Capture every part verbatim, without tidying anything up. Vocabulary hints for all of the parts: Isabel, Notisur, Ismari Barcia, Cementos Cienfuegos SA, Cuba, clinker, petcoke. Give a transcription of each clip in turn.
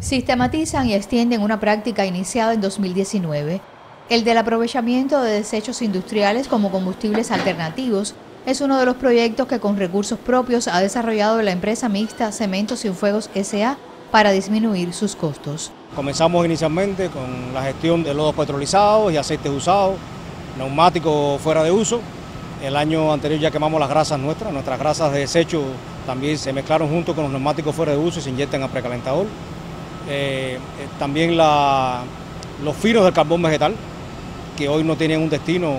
sistematizan y extienden una práctica iniciada en dos mil diecinueve. El del aprovechamiento de desechos industriales como combustibles alternativos es uno de los proyectos que con recursos propios ha desarrollado la empresa mixta Cementos Cienfuegos ese a para disminuir sus costos. Comenzamos inicialmente con la gestión de lodos petrolizados y aceites usados, neumáticos fuera de uso. El año anterior ya quemamos las grasas nuestras, nuestras grasas de desecho también se mezclaron junto con los neumáticos fuera de uso y se inyectan al precalentador. Eh, eh, también la, los finos del carbón vegetal, que hoy no tienen un destino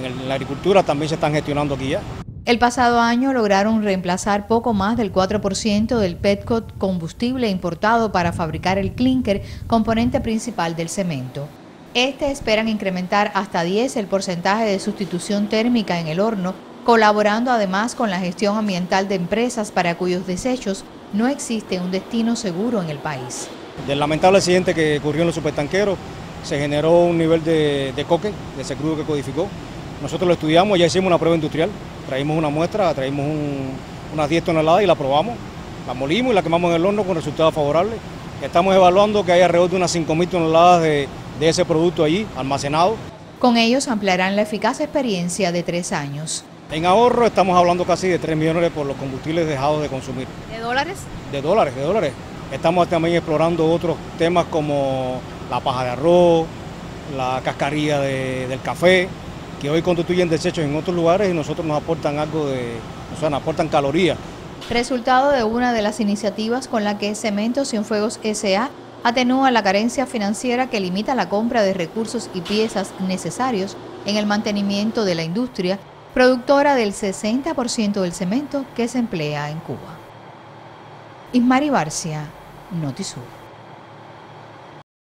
en, el, en la agricultura, también se están gestionando aquí ya. El pasado año lograron reemplazar poco más del cuatro por ciento del petcoke, combustible importado para fabricar el clinker, componente principal del cemento. Este esperan incrementar hasta diez el porcentaje de sustitución térmica en el horno, colaborando además con la gestión ambiental de empresas para cuyos desechos no existe un destino seguro en el país. Del lamentable accidente que ocurrió en los supertanqueros, se generó un nivel de, de coque, de ese crudo que codificó. Nosotros lo estudiamos, ya hicimos una prueba industrial, traímos una muestra, traímos un, unas diez toneladas y la probamos, la molimos y la quemamos en el horno con resultados favorables. Estamos evaluando que hay alrededor de unas cinco mil toneladas de, de ese producto allí almacenado. Con ellos ampliarán la eficaz experiencia de tres años. En ahorro estamos hablando casi de tres millones por los combustibles dejados de consumir. ¿De dólares? De dólares, de dólares. Estamos también explorando otros temas como la paja de arroz, la cascarilla de, del café, que hoy constituyen desechos en otros lugares y nosotros nos aportan algo de, o sea, nos aportan calorías. Resultado de una de las iniciativas con la que Cementos Cienfuegos ese a atenúa la carencia financiera que limita la compra de recursos y piezas necesarios en el mantenimiento de la industria, productora del sesenta por ciento del cemento que se emplea en Cuba. Ismari Barcia, Notisur.